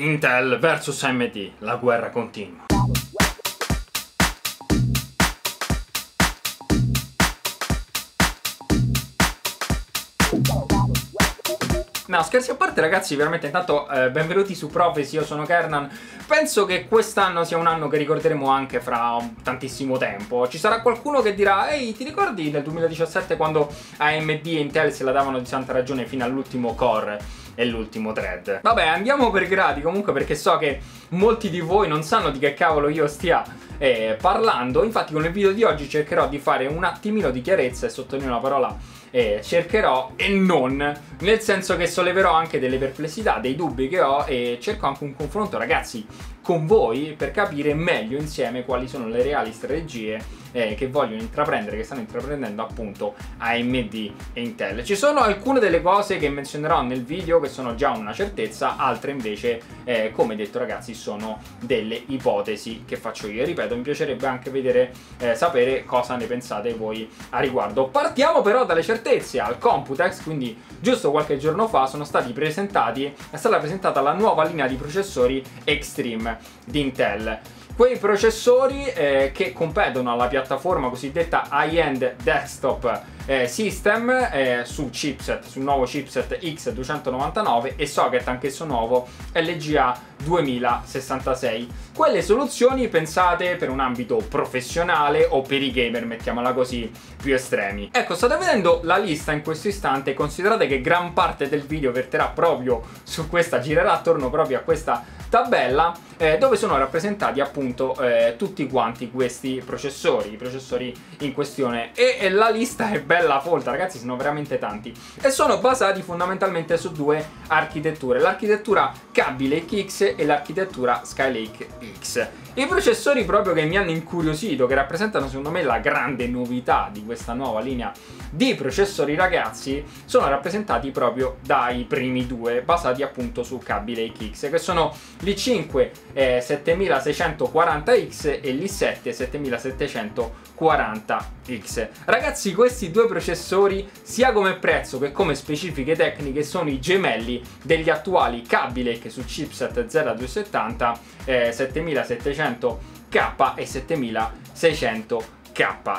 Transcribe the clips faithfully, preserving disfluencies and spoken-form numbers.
Intel versus A M D, la guerra continua. No, scherzi a parte ragazzi, veramente intanto eh, benvenuti su Prophecy, io sono Kernan. Penso che quest'anno sia un anno che ricorderemo anche fra tantissimo tempo. Ci sarà qualcuno che dirà: ehi, ti ricordi nel duemiladiciassette quando A M D e Intel se la davano di santa ragione fino all'ultimo core e l'ultimo thread? Vabbè, andiamo per gradi comunque, perché so che molti di voi non sanno di che cavolo io stia eh, parlando. Infatti con il video di oggi cercherò di fare un attimino di chiarezza, e sottolineo la parola e cercherò e non, nel senso che solleverò anche delle perplessità, dei dubbi che ho, e cerco anche un confronto ragazzi con voi per capire meglio insieme quali sono le reali strategie eh, che vogliono intraprendere, che stanno intraprendendo appunto A M D e Intel. Ci sono alcune delle cose che menzionerò nel video che sono già una certezza, altre invece eh, come detto ragazzi sono delle ipotesi che faccio io, e ripeto mi piacerebbe anche vedere, eh, sapere cosa ne pensate voi a riguardo. Partiamo però dalle certezze. Al Computex, quindi giusto qualche giorno fa, sono stati presentati è stata presentata la nuova linea di processori Xtreme di Intel. Quei processori eh, che competono alla piattaforma cosiddetta high-end desktop eh, system eh, su chipset, sul nuovo chipset X duecentonovantanove e socket anch'esso nuovo L G A duemila sessantasei. Quelle soluzioni pensate per un ambito professionale o per i gamer, mettiamola così, più estremi. Ecco, state vedendo la lista in questo istante, considerate che gran parte del video verterà proprio su questa, girerà attorno proprio a questa tabella eh, dove sono rappresentati appunto Eh, tutti quanti questi processori, i processori in questione, e, e la lista è bella folta ragazzi, sono veramente tanti, e sono basati fondamentalmente su due architetture: l'architettura Kaby Lake X e l'architettura Skylake X. I processori proprio che mi hanno incuriosito, che rappresentano secondo me la grande novità di questa nuova linea di processori ragazzi, sono rappresentati proprio dai primi due, basati appunto su Kaby Lake X, che sono l'i cinque eh, settantaseicentoquaranta X e l'i sette settantasettecentoquaranta X. Ragazzi, questi due processori sia come prezzo che come specifiche tecniche sono i gemelli degli attuali Kaby Lake su chipset Z duecentosettanta, eh, settantasettecento K e settantaseicentoK,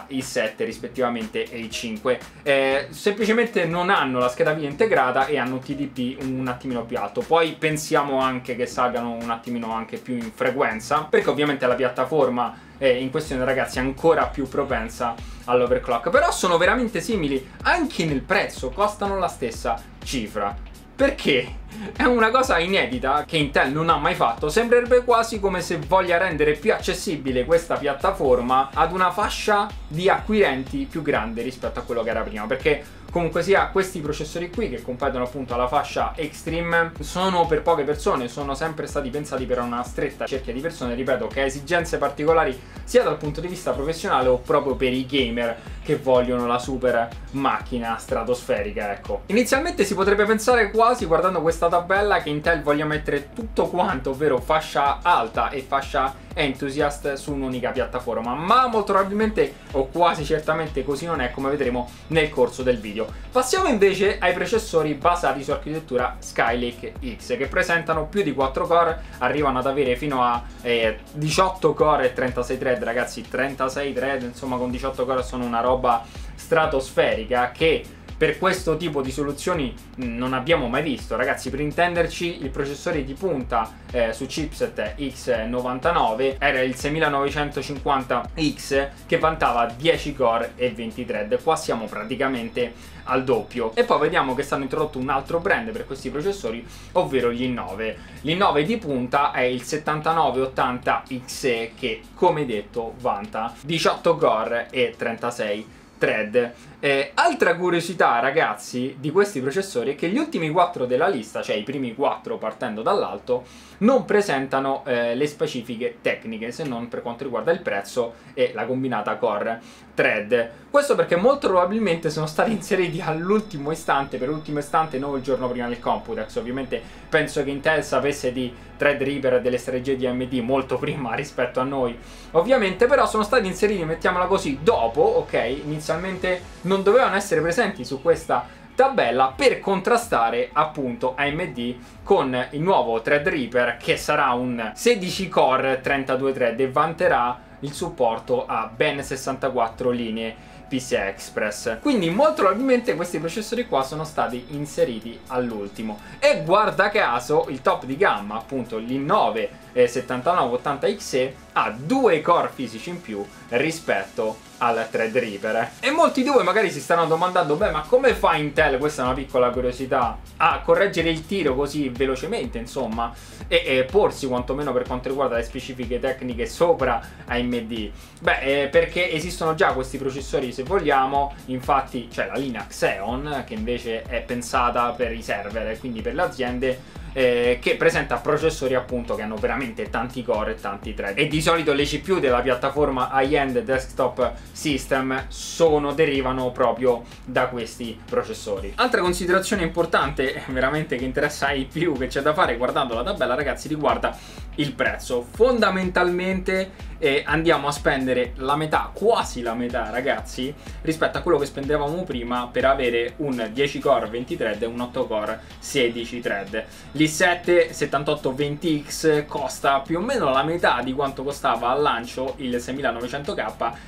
i sette rispettivamente e i cinque. Eh, semplicemente non hanno la scheda video integrata e hanno T D P un attimino più alto. Poi pensiamo anche che salgano un attimino anche più in frequenza, perché ovviamente la piattaforma eh, in questione ragazzi è ancora più propensa all'overclock. Però sono veramente simili anche nel prezzo, costano la stessa cifra. Perché? È una cosa inedita che Intel non ha mai fatto. Sembrerebbe quasi come se voglia rendere più accessibile questa piattaforma ad una fascia di acquirenti più grande rispetto a quello che era prima, perché comunque sia questi processori qui che competono appunto alla fascia Xtreme sono per poche persone, sono sempre stati pensati per una stretta cerchia di persone, ripeto, che ha esigenze particolari sia dal punto di vista professionale o proprio per i gamer che vogliono la super macchina stratosferica, ecco. Inizialmente si potrebbe pensare quasi, guardando questa tabella, che Intel voglia mettere tutto quanto, ovvero fascia alta e fascia enthusiast, su un'unica piattaforma, ma molto probabilmente o quasi certamente così non è, come vedremo nel corso del video. Passiamo invece ai processori basati su architettura Skylake X, che presentano più di quattro core, arrivano ad avere fino a eh, diciotto core e trentasei thread ragazzi, trentasei thread insomma con diciotto core sono una roba stratosferica che per questo tipo di soluzioni non abbiamo mai visto. Ragazzi, per intenderci, il processore di punta eh, su chipset X novantanove era il sessantanovanovecentocinquanta X, che vantava dieci core e venti thread. Qua siamo praticamente al doppio. E poi vediamo che stanno introdotto un altro brand per questi processori, ovvero gli i nove. L'i nove di punta è il settantanove ottanta X E, che come detto vanta diciotto core e trentasei thread. Eh, altra curiosità ragazzi di questi processori è che gli ultimi quattro della lista, cioè i primi quattro partendo dall'alto, non presentano eh, le specifiche tecniche, se non per quanto riguarda il prezzo e la combinata core thread. Questo perché molto probabilmente sono stati inseriti all'ultimo istante, per l'ultimo istante, non il giorno prima del Computex. Ovviamente penso che Intel sapesse di Threadripper e delle strategie di A M D molto prima rispetto a noi, ovviamente, però sono stati inseriti, mettiamola così, dopo, ok? Inizialmente non dovevano essere presenti su questa tabella per contrastare appunto A M D con il nuovo Threadripper, che sarà un sedici core trentadue thread e vanterà il supporto a ben sessantaquattro linee P C I Express. Quindi molto probabilmente questi processori qua sono stati inseriti all'ultimo, e guarda caso il top di gamma, appunto l'i nove settantanove ottanta X E, ha due core fisici in più rispetto al Threadripper. E molti di voi magari si stanno domandando: beh, ma come fa Intel, questa è una piccola curiosità, a correggere il tiro così velocemente, insomma, e, e porsi quantomeno per quanto riguarda le specifiche tecniche sopra A M D? Beh, eh, perché esistono già questi processori, se vogliamo. Infatti c'è la linea Xeon, che invece è pensata per i server, quindi per le aziende, Eh, che presenta processori appunto che hanno veramente tanti core e tanti thread, e di solito le C P U della piattaforma high-end desktop system sono, derivano proprio da questi processori. Altra considerazione importante, veramente che interessa ai più, che c'è da fare guardando la tabella, ragazzi, riguarda il prezzo. Fondamentalmente eh, andiamo a spendere la metà, quasi la metà, ragazzi, rispetto a quello che spendevamo prima per avere un dieci core venti thread e un otto core sedici thread. L'i sette settantotto venti X costa più o meno la metà di quanto costava al lancio il sessantanovecento K,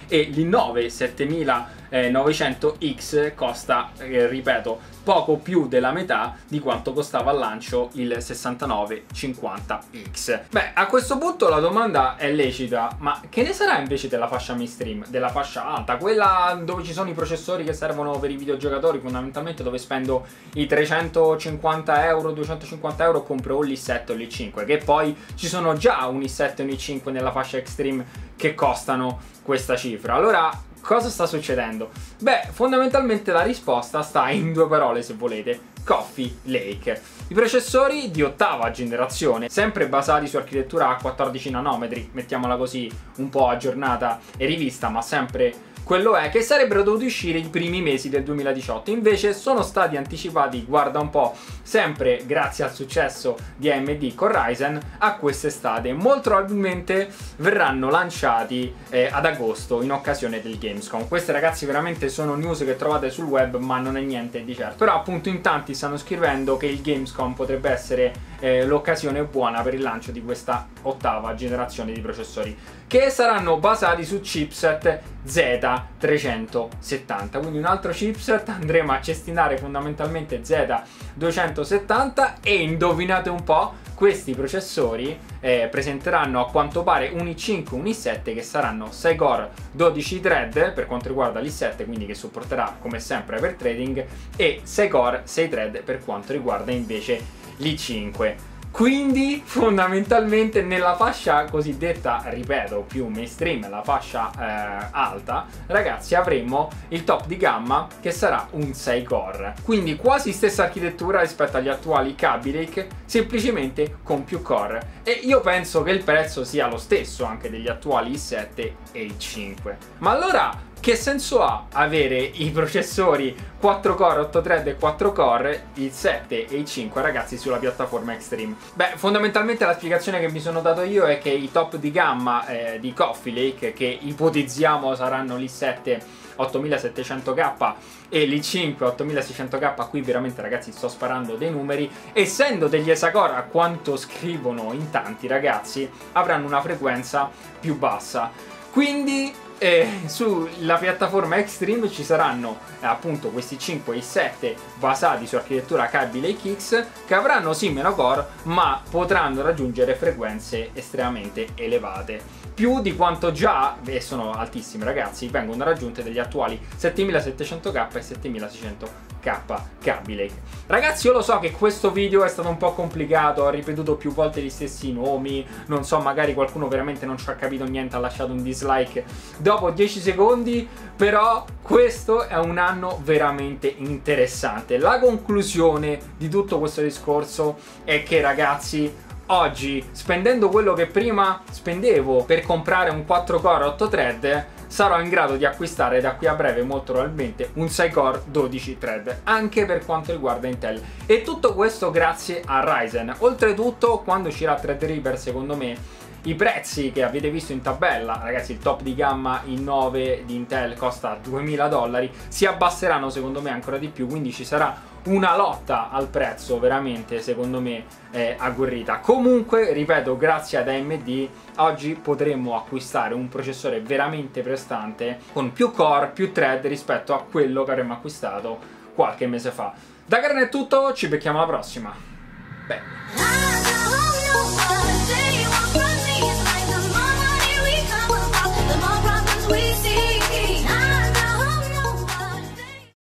e l'i nove settantanovecento X costa, eh, ripeto, poco più della metà di quanto costava al lancio il sessantanove cinquanta X. Beh, a questo punto la domanda è lecita: ma che ne sarà invece della fascia mainstream, della fascia alta, quella dove ci sono i processori che servono per i videogiocatori, fondamentalmente dove spendo i trecentocinquanta euro, duecentocinquanta euro, compro o l'i sette o l'i cinque, che poi ci sono già un i sette e un i cinque nella fascia extreme che costano questa cifra. Allora, cosa sta succedendo? Beh, fondamentalmente la risposta sta in due parole, se volete: Coffee Lake. I processori di ottava generazione, sempre basati su architettura a quattordici nanometri, mettiamola così, un po' aggiornata e rivista, ma sempre quello è, che sarebbero dovuti uscire i primi mesi del duemiladiciotto, invece sono stati anticipati, guarda un po', sempre grazie al successo di A M D con Ryzen, a quest'estate. Molto probabilmente verranno lanciati eh, ad agosto in occasione del Gamescom. Queste, ragazzi, veramente sono news che trovate sul web, ma non è niente di certo. Però appunto in tanti stanno scrivendo che il Gamescom potrebbe essere eh, l'occasione buona per il lancio di questa ottava generazione di processori, che saranno basati su chipset Z trecentosettanta, quindi un altro chipset. Andremo a cestinare fondamentalmente Z duecentosettanta, e indovinate un po', questi processori eh, presenteranno a quanto pare un i cinque, un i sette, che saranno sei core dodici thread per quanto riguarda l'i sette, quindi che supporterà come sempre hyperthreading, e sei core sei thread per quanto riguarda invece l'i cinque. Quindi fondamentalmente nella fascia cosiddetta, ripeto, più mainstream, la fascia eh, alta, ragazzi, avremo il top di gamma che sarà un sei core, quindi quasi stessa architettura rispetto agli attuali Kaby Lake, semplicemente con più core, e io penso che il prezzo sia lo stesso anche degli attuali i sette e i cinque. Ma allora, che senso ha avere i processori quattro core, otto thread e quattro core, il sette e il cinque, ragazzi, sulla piattaforma Xtreme? Beh, fondamentalmente la spiegazione che mi sono dato io è che i top di gamma eh, di Coffee Lake, che ipotizziamo saranno l'i sette ottomilasettecento K e l'i cinque ottomilaseicento K, qui veramente, ragazzi, sto sparando dei numeri, essendo degli esacore a quanto scrivono in tanti, ragazzi, avranno una frequenza più bassa. Quindi E sulla piattaforma Xtreme ci saranno eh, appunto questi cinque e sette basati su architettura Kaby Lake X, che avranno sì meno core, ma potranno raggiungere frequenze estremamente elevate, più di quanto già, e sono altissime, ragazzi, vengono raggiunte degli attuali settemilasettecento K e settemilaseicento K Kaby Lake. Ragazzi, io lo so che questo video è stato un po' complicato, ho ripetuto più volte gli stessi nomi, non so, magari qualcuno veramente non ci ha capito niente, ha lasciato un dislike dopo dieci secondi, però questo è un anno veramente interessante. La conclusione di tutto questo discorso è che, ragazzi, oggi, spendendo quello che prima spendevo per comprare un quattro core otto thread, sarò in grado di acquistare da qui a breve molto probabilmente un sei core dodici thread, anche per quanto riguarda Intel. E tutto questo grazie a Ryzen. Oltretutto, quando uscirà Threadripper, secondo me I prezzi che avete visto in tabella, ragazzi, il top di gamma i nove di Intel costa duemila dollari, si abbasseranno secondo me ancora di più, quindi ci sarà una lotta al prezzo veramente secondo me eh, agguerrita. Comunque, ripeto, grazie ad A M D oggi potremmo acquistare un processore veramente prestante con più core, più thread rispetto a quello che avremmo acquistato qualche mese fa. Da Kernan è tutto, ci becchiamo alla prossima. Bene.